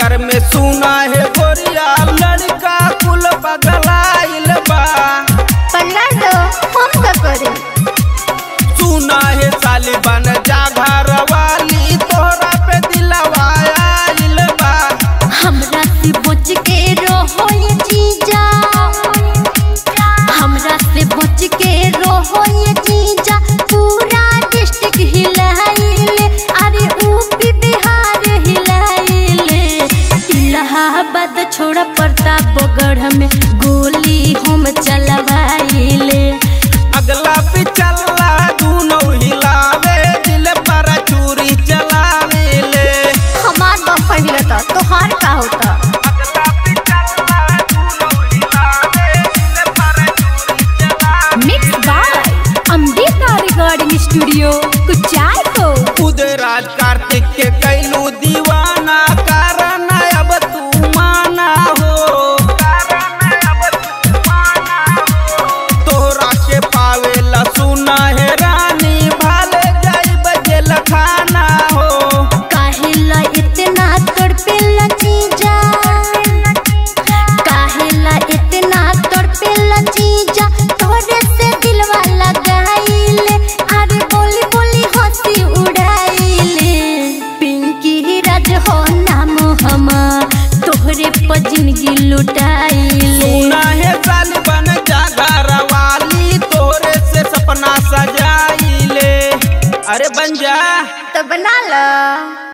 एकर में सुना है गोरिया लड़का कुल बदलाइल बा। पल्ला दो हम का करे सुना है साली बन जा घर वाली तोरा पे दिलवाइल बा। हमरा से बच के रहो ये जीजा, हमरा से बच के रहो ये जीजा। पूरा डिस्ट्रिक्ट हिलाइल, अरे यूपी बिहार हिलाइल। इलाहाबाद छोड़ा प्रतापगढ़ में गोली हम चलवाइले। अगला पे चला दूनो हिलावे, दिल पर चूरी चलावेले। हमार दफा हिलता तोहार का होता। अगला पे चला दूनो हिलावे, दिल पर चूरी चलावेले। Mix by Amrita recording studio Kuchai को। उदय राज कार्तिक के कैलू दीवाना, कारण अब तू माना हो। तोरा के पावेला सुना है रानी, भाले जाई बजे लखाना हो। काहेला इतना तड़पेला जीजा, काहेला इतना तड़पेला जीजा। तोरे से दिलवा लगाइले, अरे बोली बोली हंसी उड़ाइले। पिंकी राज हो नाम हमा, तोहरे पर जिंदगी लुटाइले। सुना है साली बन जा घरवाली, तोरे से सपना सजाइले। अरे बन जा तो बना लो।